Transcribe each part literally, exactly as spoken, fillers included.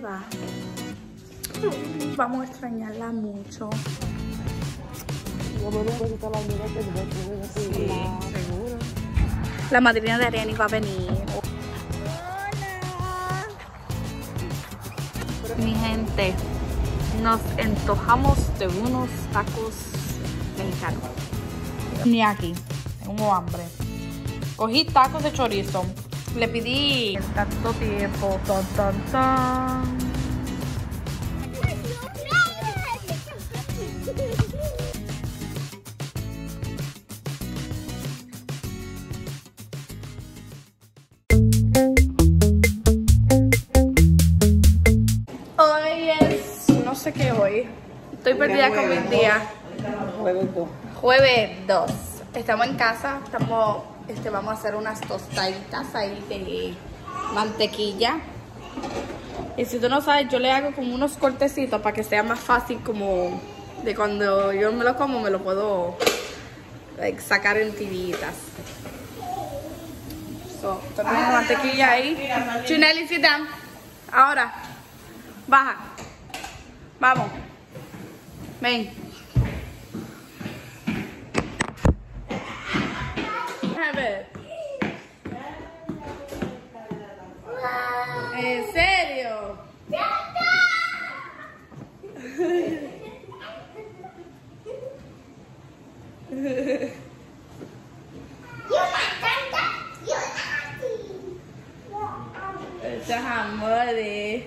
se va. Vamos a extrañarla mucho. Sí, seguro. La madrina de Ariani va a venir. Hola. Mi gente, nos antojamos de unos tacos mexicanos. Ni aquí, tengo hambre. Cogí tacos de chorizo. Le pedí tanto tiempo. Tan, tan, tan. Que hoy estoy perdida con mis días. Jueves dos. Estamos en casa, estamos este vamos a hacer unas tostaditas ahí de mantequilla. Y si tú no sabes, yo le hago como unos cortecitos para que sea más fácil, como de cuando yo me lo como me lo puedo like, sacar en tiritas. So, tomamos la mantequilla ahí. Chineli, sit down. Ahora baja. Vamos. Ven. Have it. ¿En serio? It's a hamburger.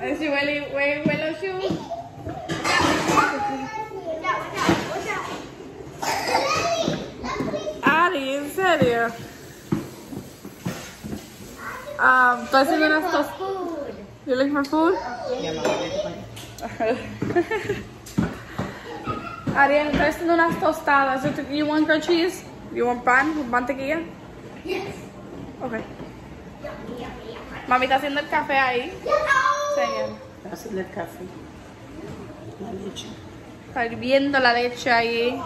Is she really wearing willow shoes? Ari, ¿en serio? Um, ¿Tú haces unas tostas? ¿You like my food? Arianne, ¿tú haces unas tostadas? ¿You want grilled cheese? ¿You want pan con mantequilla? Yes. Okay. Mami está haciendo el café ahí. Está haciendo el café. La leche. Está hirviendo la leche ahí.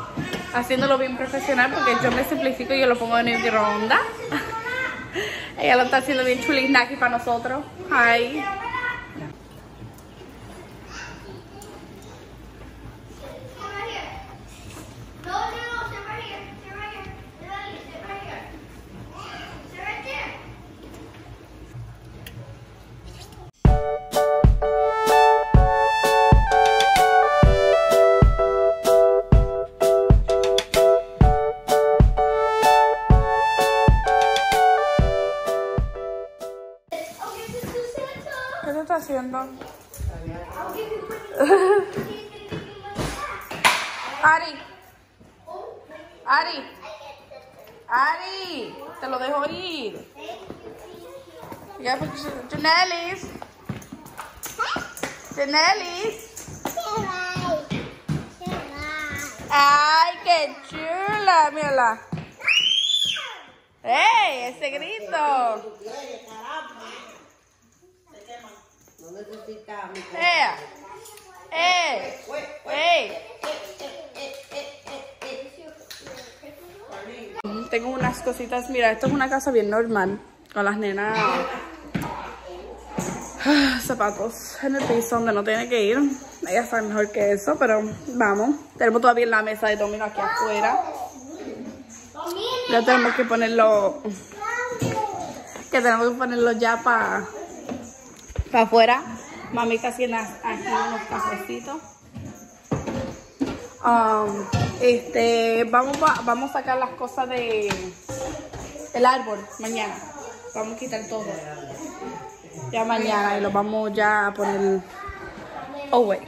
Haciéndolo bien profesional porque yo me simplifico y yo lo pongo en el microondas. Ella lo está haciendo bien chulinaki para nosotros. Ahí. Haciendo Ari, Ari, Ari, te lo dejo ir. Ya, Janelis, Janelis, ay, qué chula, mírala. ¡Ey, ese grito! Necesitamos. ¡Eh! ¡Eh! ¡Eh! Tengo unas cositas. Mira, esto es una casa bien normal. Con las nenas. Zapatos en el piso donde no tiene que ir. Ellas están mejor que eso, pero vamos. Tenemos todavía la mesa de dominó aquí afuera. Ya tenemos que ponerlo. Que tenemos que ponerlo ya para. Para afuera, mami está haciendo aquí unos cafecitos. Um, este, vamos, a, vamos a sacar las cosas de el árbol mañana. Vamos a quitar todo. Ya mañana y lo vamos ya a poner away.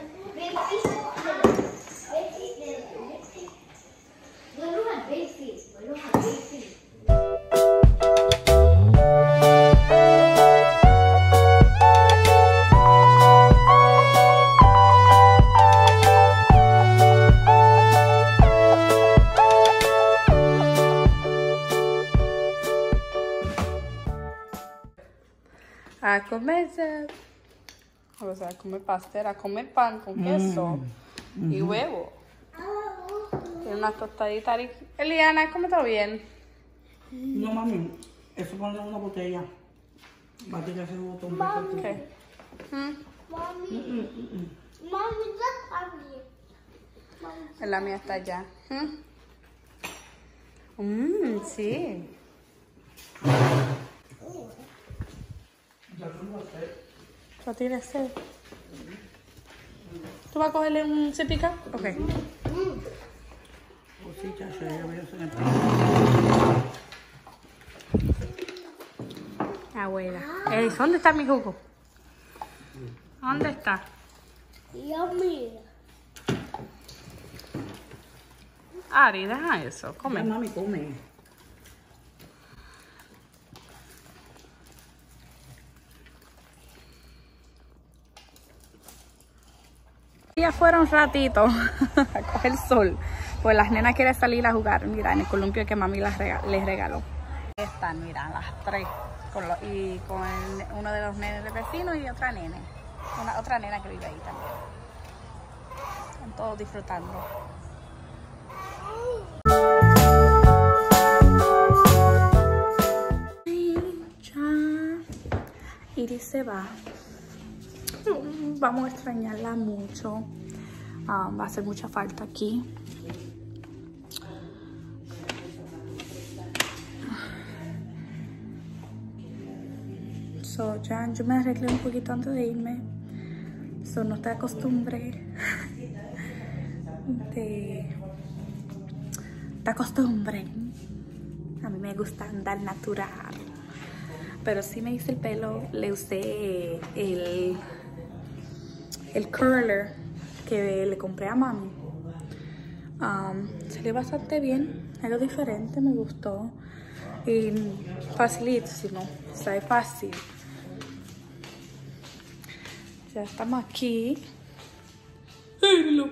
A comerse. O sea, a comer pastel, a comer pan con queso mm. y mm-hmm. huevo. Tiene una tostadita. Eliana, cómetelo bien. No, mami. Eso pone una botella. Va a tirar ese botón. Mami. ¿Qué? ¿Mm? Mami. Mm, mm, mm. Mami, ya. La mía está allá. Mmm, sí. Ya tengo sed. ¿Tú tienes sed? ¿Tú vas a cogerle un cepica? Ok. Cosita, yo ya voy a hacer el... Abuela. Ey, ¿dónde está mi jugo? ¿Dónde está? Yo mira. Ari, deja eso. Come. No, mami, come. Ya fueron un ratito a coger el sol. Pues las nenas quieren salir a jugar. Mira, en el columpio que mami las rega les regaló. Ahí están, mira, las tres. Con lo y con el, uno de los nenes del vecino y otra nena. Una otra nena que vive ahí también. Están todos disfrutando. Iris se va. Vamos a extrañarla mucho. Um, va a hacer mucha falta aquí. So, ya, yo me arreglé un poquito antes de irme. So, no te acostumbré. Te, te acostumbré. A mí me gusta andar natural. Pero sí me hice el pelo. Le usé el... el curler que le compré a mami. Um, salió bastante bien, algo diferente, me gustó. Y facilísimo, sale fácil. Ya estamos aquí. Hey, look.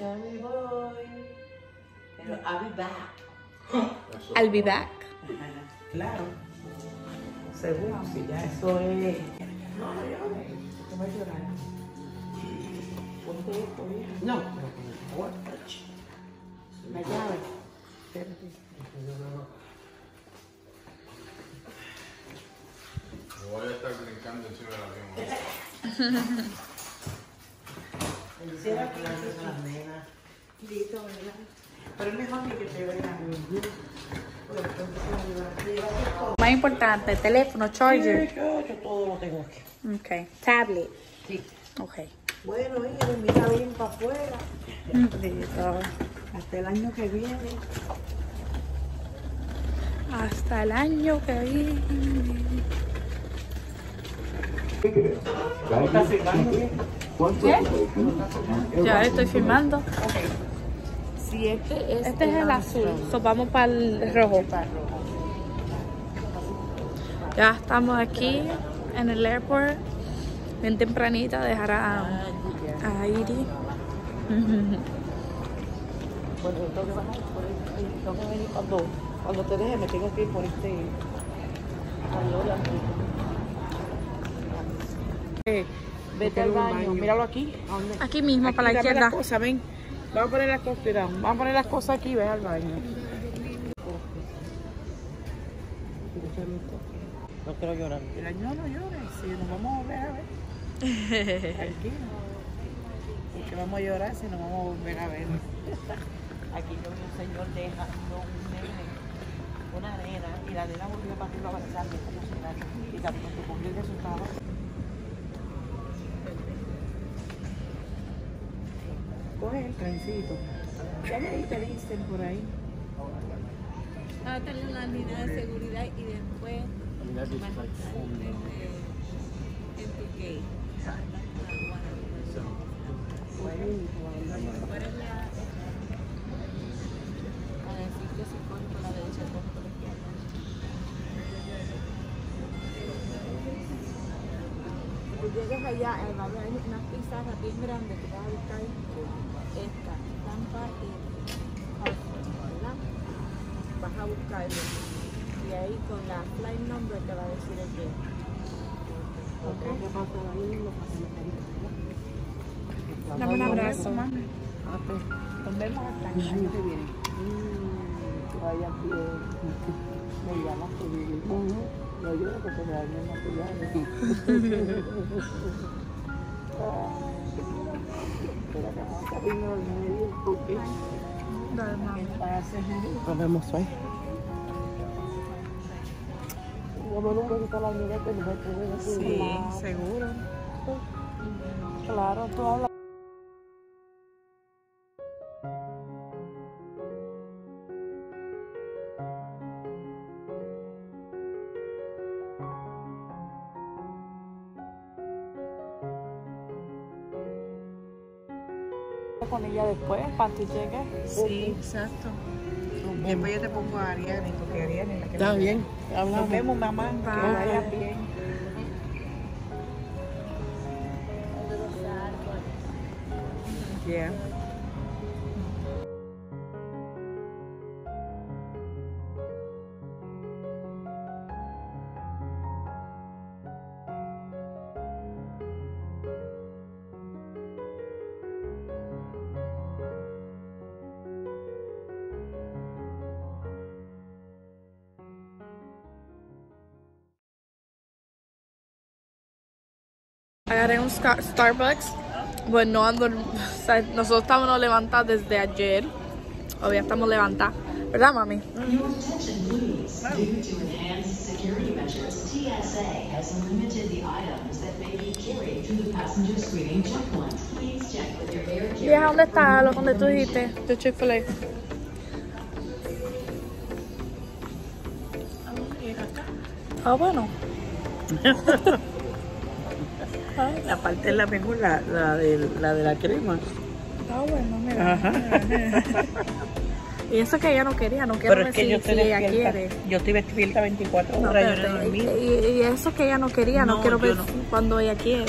Ya me voy. Pero I'll be back. I'll be back. Claro. Seguro, si ya eso es. No, no, voy a llorar. No. La llave. Me voy a estar brincando encima de la misma. Quisiera que las nenas. Listo, ¿verdad? Pero es mejor que te vean. Más importante, teléfono, charger. Yo todo lo tengo aquí. Ok, tablet. Sí. Ok. Bueno, ella mira bien para afuera. Hasta el año que viene. Hasta el año que viene. ¿Estás filmando? ¿Qué? Ya estoy filmando. Ok. Si este es, este es el azul. So, vamos para el rojo. Ya estamos aquí. En el airport, bien tempranita, dejar a, a Iri. Bueno, tengo que bajar por ahí. Tengo que venir cuando, cuando te deje, me tengo que ir por este. Eh, vete al baño, míralo aquí. Aquí mismo, aquí, para la izquierda. Las cosas, ven. Vamos a poner las cosas, mira. Vamos a poner las cosas aquí, ves al baño. No quiero llorar. El año no llores, si nos vamos a volver a ver. Tranquilo. Porque vamos a llorar si nos vamos a volver a ver. Aquí yo vi un señor dejando un nene, una nena, y la nena volvió para arriba a abrazarme como se trata. Y tampoco se cogió de su cama. Coge el trencito. Ya me te dicen por ahí. Ahora tengo una línea de seguridad y después. That is like M P K. Tú llegas allá, va a haber unas pizarras bien grandes que vas a buscar esta trampa y ¿verdad? Vas a buscarlo. Y ahí con la flight number te va a decir el que. Ok. Dame un abrazo, mamá. Nos vemos hasta el año que viene. tú hayas bien, me llamas tu vida. No, yo creo que te dañen materiales. Pero acá vamos a abrirnos al medio porque podemos hoy. Sí, seguro. Claro, tú hablas. Con ella después, cuando llegue. Sí, exacto. Y después yo te pongo a Ariani, porque Ariani es la que... Está bien. Nos vemos, mamá. Que vayas bien. Yeah. Agarré un Starbucks. Bueno, ando, o sea, nosotros estábamos levantados desde ayer. O ya estamos levantadas, ¿verdad, mami? ¿Y a dónde está lo donde tú dijiste? De Chick-fil-A. Ah, bueno. La parte es la mejor, la, la, de, la de la crema. Está bueno, mira. Ajá. Y eso que ella no quería, no quiero decir que, si, si ella fielta, quiere. Yo estoy despierta veinticuatro horas, no, yo no dormí. Y, y eso que ella no quería, no, no quiero ver no. Cuando ella quiere.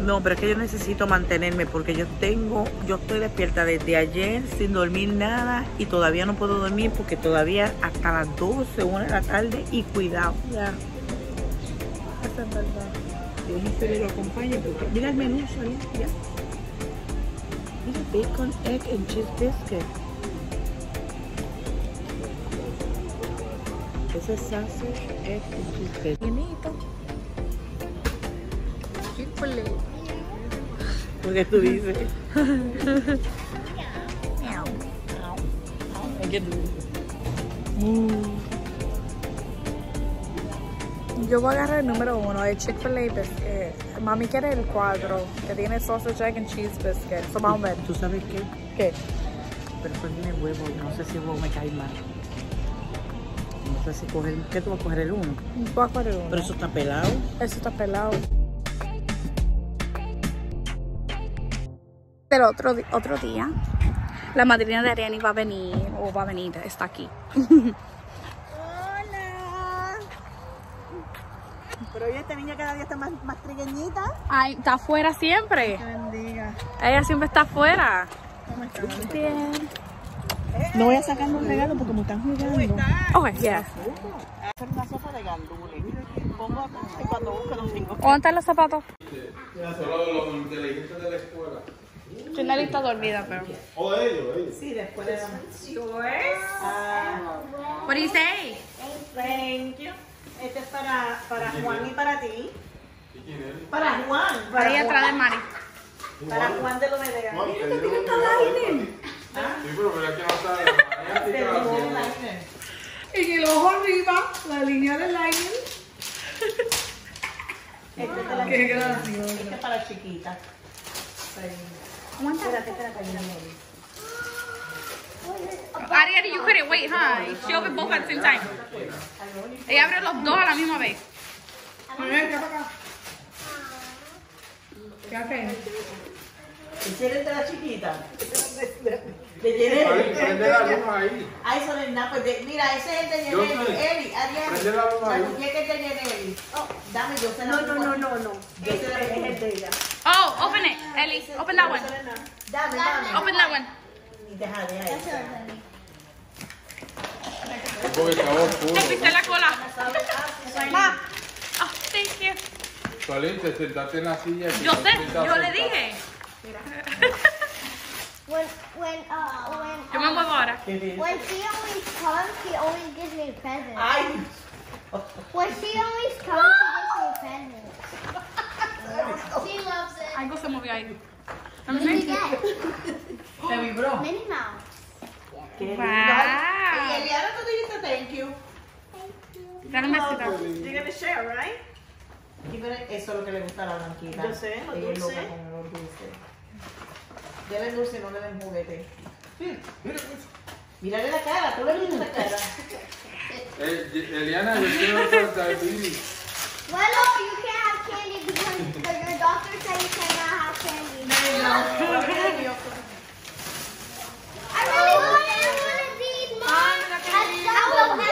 No, pero es que yo necesito mantenerme porque yo tengo, yo estoy despierta desde ayer sin dormir nada y todavía no puedo dormir porque todavía hasta las doce, una de la tarde y cuidado. Ya. Eso es verdad. Este me lo acompaña porque mira el menú, ¿sabes? Mira, bacon, egg and cheese biscuit. Ese es sausage, egg and cheese biscuit. Bienito. Chick-fil-A. ¿Por qué tú dices? ¿Qué tú dices? Yo voy a agarrar el número uno de Chick-fil-A biscuit. Mami quiere el cuadro, que tiene sausage, egg and cheese biscuit. So, vamos a ver. ¿Tú sabes qué? ¿Qué? Pero pues tiene huevo, no sé si el huevo me cae mal. No sé si coger... ¿Qué tú vas a coger el uno? Voy a coger el uno. ¿Pero eso está pelado? Eso está pelado. Pero otro, otro día, la madrina de Ariani va a venir, o va a venir, está aquí. Pero oye, esta niña cada día está más, más trigueñita. Ay, está afuera siempre. Que bendiga. Ella siempre está afuera. ¿Cómo estás? Bien. No voy a sacar un regalo porque me están jugando. Oh, yes. Yeah. Hacer una sopa de gandules. Pongo acá y cuando busco los cinco. ¿Dónde están los zapatos? Solo de los inteligentes de la escuela. Chinali está dormida, pero. Oh, ellos, ellos. Sí, después de la. What do you say? Thank you. Este es para, para Juan y para ti. ¿Y quién eres? Para Juan. Para ahí atrás de Mari. Para Juan de Lomedea. Mira que tiene un aire. Sí, pero mira que no está. En el ojo arriba, la línea del aire. Este es para qué gracioso. Este es para chiquita. ¿Cómo está? Espérate, espérate, Ariana, you couldn't wait, huh? She opened both at the same time. Ella abre los dos a la misma vez. ¿Qué haces? ¿Quieres de la chiquita? ¿De Yeneri? Ay, son el napo. Mira, ese es el de Yeneri. Eli, Ariana. La muñeca es de Yeneri. Oh, dame, yo se la pongo. No, no, no, no. Ese es el de ella. Oh, open it, Eli. Open that one. Dame, dame. Open that one. Deja, deja eso. Te pisé la cola. Ma. Oh, thank you. Solente, sentate en la silla. Yo sé, yo le dije. Mira. Yo me muevo ahora. It is. When she always comes, she always gives me presents. I. When she always comes, she gives me presents. She loves it. Algo se movió ahí. ¿Qué se vibró? Minnie Mouse. ¡Qué lindo! Y Eliana, tú dijiste thank you. Thank you. You're gonna share, right? Eso es lo que le gusta a la Blanquita. Yo sé, lo dulce. Ya le dulce, no le den juguete. Mírale la cara, tú le viste la cara. Eliana, yo quiero saltar. Bueno, you can't have candy because your doctor said you cannot have candy. No, I really wanted one of these, Mom.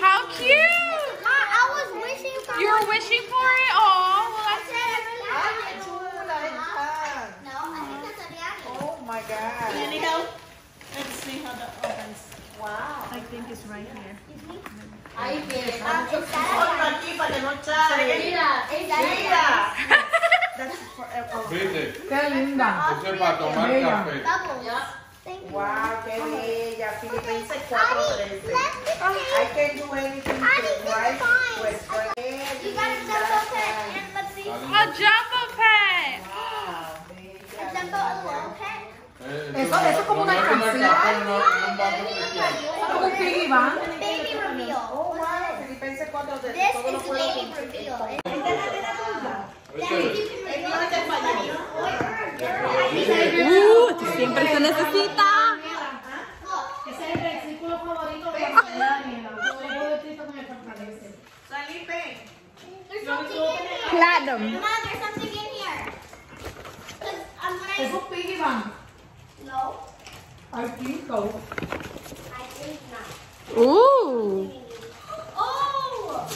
How cute! Mom, I was wishing for it. You were wishing for it? Oh, well, that's it. No, I think that's Ariani. Oh my God. Any help? Let's see how that opens. Wow. I think it's right here. Ahí viene. Otra aquí para que no chale. Mira, mira. ¿Viste? Qué linda. Eso es para tomar café. Wow, qué bella. Filipenses cuatro trece. I can do anything with Christ who is for me. You got a jumbo pet and let's see. A jumbo pet. Wow, bella. A jumbo pet. Eso, eso es como una canción. Como un piggy bank. Baby reveal. Oh, wow. Filipenses cuatro trece. This is baby reveal. Siempre se necesita. Ese es el versículo favorito de la Ariana. El Cristo que me fortalece. Sally, ven. Claro. Mom, there's something in here. Es un piggy bank. No. I think so. I think not. Ooh. Oh.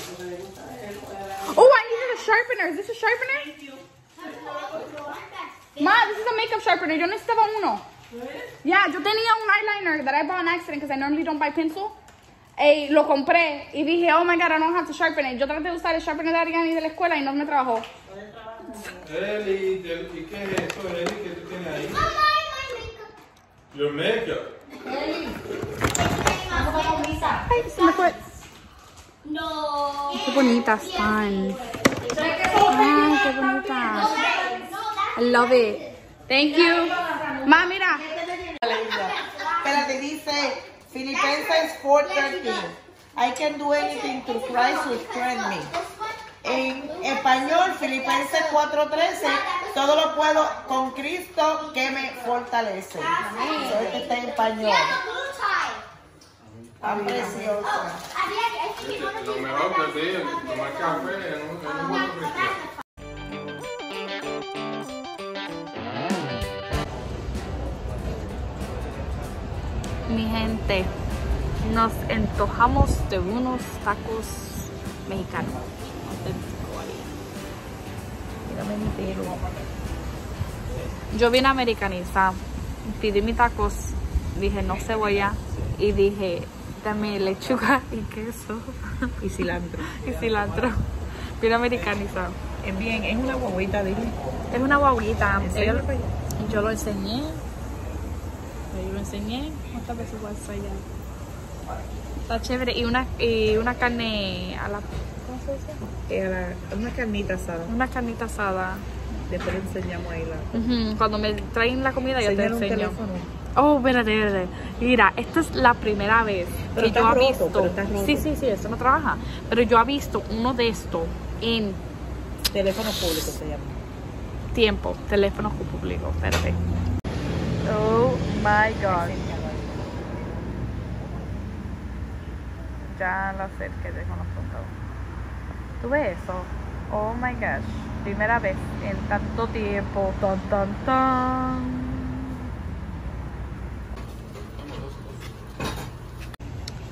Oh, I needed a sharpener. Is this a sharpener? Ma, this is a makeup sharpener. Yo necesitaba uno. Yeah, yo tenía un eyeliner that I bought on accident because I normally don't buy pencil. Eh, lo compré y dije, oh my God, I don't have to sharpen it. Yo traté de usar el sharpener de Ariani de la escuela y no me trabajó. Eli, ¿y qué es esto, Eli, que tú tienes ahí? Your makeup. Hey. Ay, se me fue. No. Qué bonitas están. Ay, qué bonitas. I love it. Thank you. Ma, mira. Espérate, dice Filipenses cuatro trece. I can do anything through Christ who strengthens me. En español, Filipenses cuatro trece, todo lo puedo con Cristo que me fortalece. So, este está en español. Tan preciosa. Lo mejor que tiene, tomar café en un buen precio. Mi gente, nos antojamos de unos tacos mexicanos. Yo vine americanizada, pedí mis tacos, dije no cebolla y dije dame lechuga y queso y cilantro. Y cilantro. Bien americanizado. Es bien, es una guaguita, dije. Es una guaguita. Yo lo enseñé. Yo lo enseñé. ¿Cuántas veces voy a ensayar? Está chévere. Y una, y una carne a la... Era una carnita asada. Una carnita asada. Después enseñamos ahí la... Uh-huh. Cuando me traen la comida yo te enseño. Oh, espérate, espérate. Mira, esta es la primera vez pero que yo he visto. Pero está roto. Sí, sí, sí, eso no trabaja. Pero yo he visto uno de estos en... Teléfono público se llama. Tiempo, teléfono público, espérate. Oh my God. Ya la acerqué, dejo los contados. ¿Tú ves eso? Oh my gosh. Primera vez en tanto tiempo. Tan, tan, tan.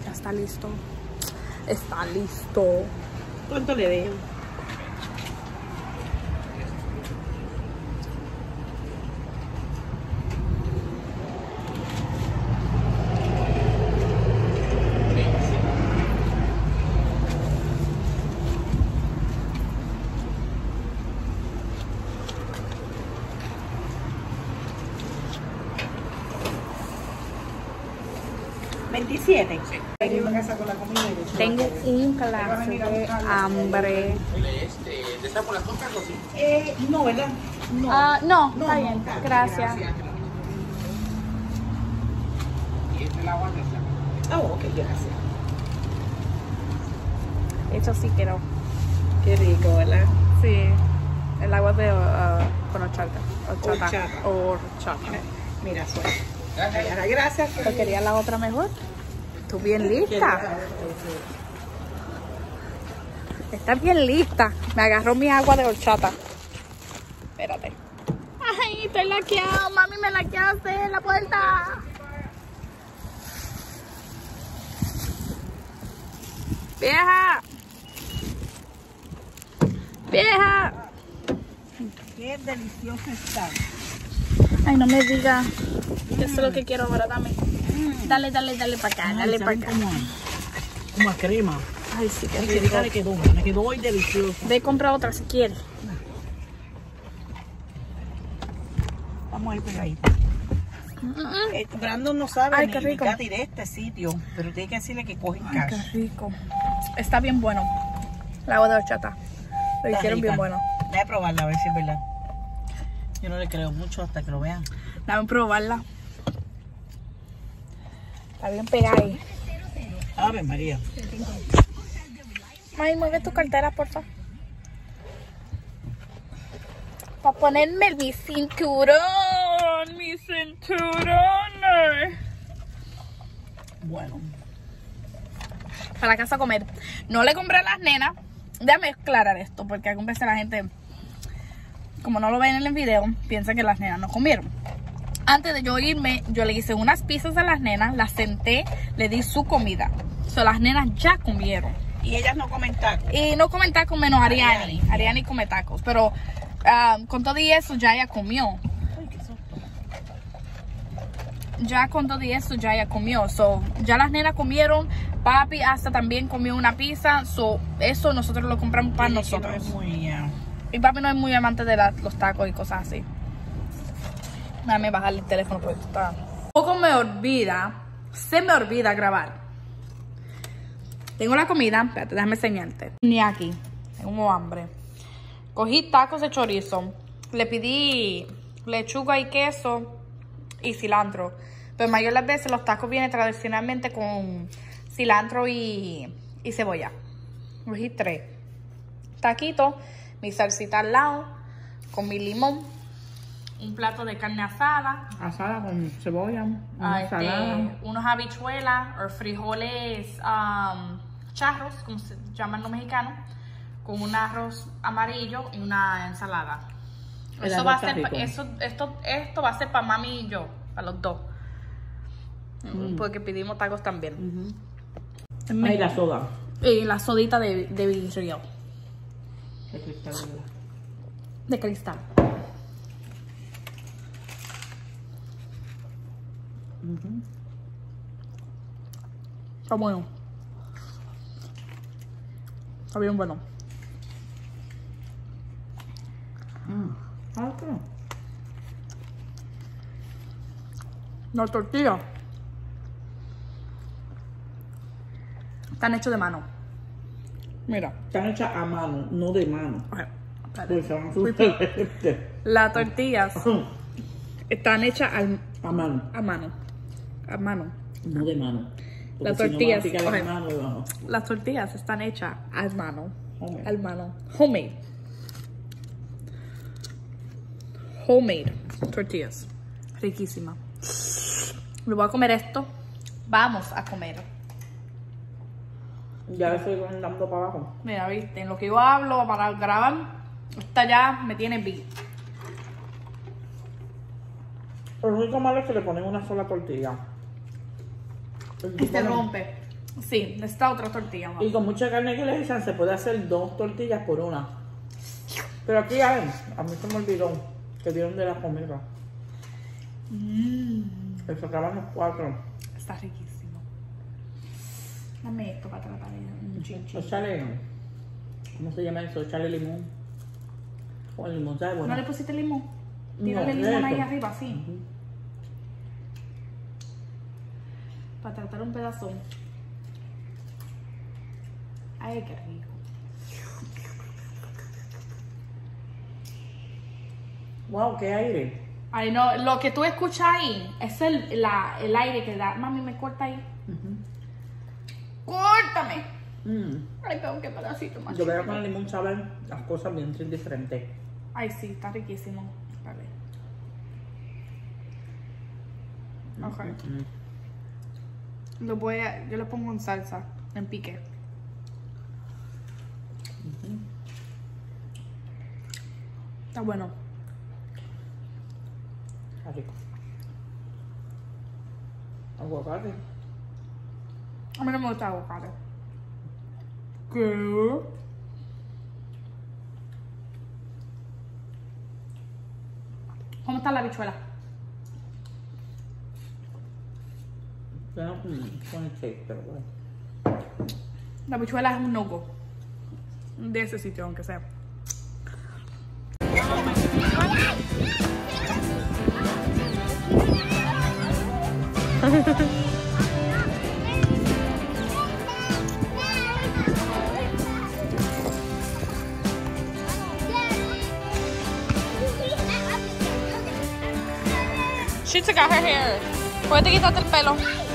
Ya está listo. Está listo. ¿Cuánto le dejo? veintisiete. Sí. Tengo un clase de hambre. ¿Te saco las compras o sí? Eh, no, ¿verdad? No, uh, no, no, está no, bien. Gracias. ¿Y este es el agua de esta? Oh, ok, gracias. Esto sí quiero. Qué rico, ¿verdad? Sí. El agua de uh, con horchata. Horchata. Horchata. Mira, suena. Gracias. Gracias. Pero quería la otra mejor. ¿Tú bien lista? Estás bien lista. Me agarró mi agua de horchata. Espérate. Ay, estoy laqueado. Mami, me laqueaste hacer la puerta. Vieja. Vieja. Qué delicioso está. Ay, no me digas. Mm. Eso es lo que quiero ahora, dame. Mm. Dale, dale, dale para acá, ay, dale para acá. Como, como a crema. Ay, sí, qué rico. Rico. Me quedó, me quedó hoy delicioso. Ve, compra otra si quieres. Vamos a ir pegadita. Mm -mm. Eh, Brandon no sabe. Ay, qué rico. Ni de este sitio, pero tiene que decirle que cogen cash. Ay, qué rico. Está bien bueno. La agua de horchata. Lo hicieron bien bueno. Déjame probarla a ver si es verdad. Yo no le creo mucho hasta que lo vean. Déjame probarla. Está bien pegada ahí. Ave María. Ay, mueve tu cartera, por favor. Para ponerme mi cinturón. Mi cinturón. Bueno. A la casa a comer. No le compré a las nenas. Déjame aclarar esto, porque algunas veces la gente, como no lo ven en el video, piensa que las nenas no comieron. Antes de yo irme, yo le hice unas pizzas a las nenas, las senté, le di su comida. O sea, las nenas ya comieron. Y ellas no comen tacos. Y no comen tacos menos Ariani. Ariani come tacos, pero uh, con todo y eso ya ella comió. Ay, qué susto. Ya con todo y eso ya ella comió. So, ya las nenas comieron. Papi hasta también comió una pizza. So, eso nosotros lo compramos para nosotros. No es muy, uh... Y papi no es muy amante de la, los tacos y cosas así. Déjame bajar el teléfono porque está... Poco me olvida. Se me olvida grabar. Tengo la comida. Espérate, déjame enseñarte. Ni aquí. Tengo hambre. Cogí tacos de chorizo. Le pedí lechuga y queso y cilantro. Pero mayor las veces los tacos vienen tradicionalmente con... cilantro y, y cebolla. Cogí tres taquitos, mi salsita al lado, con mi limón, un plato de carne asada. Asada con cebolla, una este, salada. Unos habichuelas o frijoles um, charros, como se llaman los mexicanos, con un arroz amarillo y una ensalada. El eso va a ser, eso, esto, esto va a ser para mami y yo, para los dos. Mm. Porque pedimos tacos también. Uh-huh. Y la soda. Y la sodita de, de vidrio. De cristal. De cristal. Uh-huh. Está bueno. Está bien bueno. Mm. Okay. La tortilla. Están hechos de mano. Mira. Están hechas a mano, no de mano. Pues se van a asustar. Las tortillas están hechas al, a mano. A mano. A mano. No de mano. Las tortillas. Si no okay. mano, no. Las tortillas están hechas al mano. Homemade. Al mano. Homemade. Homemade tortillas. Riquísima. Me voy a comer esto. Vamos a comer. Ya estoy andando para abajo. Mira, viste, en lo que yo hablo para grabar, esta ya me tiene bien. Lo único malo es que le ponen una sola tortilla. Y se rompe. Sí, necesita otra tortilla. Mamá. Y con mucha carne que le echan, se puede hacer dos tortillas por una. Pero aquí hay, a mí se me olvidó que dieron de la comida. Mm. Le sacaban los cuatro. Está riquísimo. Dame esto para tratar un chinchín. Echale, ¿cómo se llama eso? Echale limón. O el limón, ¿sabes? Bueno. ¿No le pusiste limón? Tírale no, limón ahí arriba, sí. Uh-huh. para tratar un pedazón. Ay, qué rico. Wow, qué aire. Ay, no, lo que tú escuchas ahí es el, la, el aire que da. Mami, me corta ahí. Uh-huh. ¡Córtame! Mm. Ay, pero qué pedacito más. Yo veo con el limón saben las cosas bien diferentes. Ay, sí, está riquísimo. Vale. Okay. Mm-hmm. Lo voy a, yo lo pongo en salsa, en pique. Mm-hmm. Está bueno. Está rico. Aguacate. A mí no me gusta el aguacate. ¿Qué? ¿Cómo está la habichuela? La habichuela es un no-go. De ese sitio, aunque sea. She took out her hair. ¿Puedes quitarte el pelo?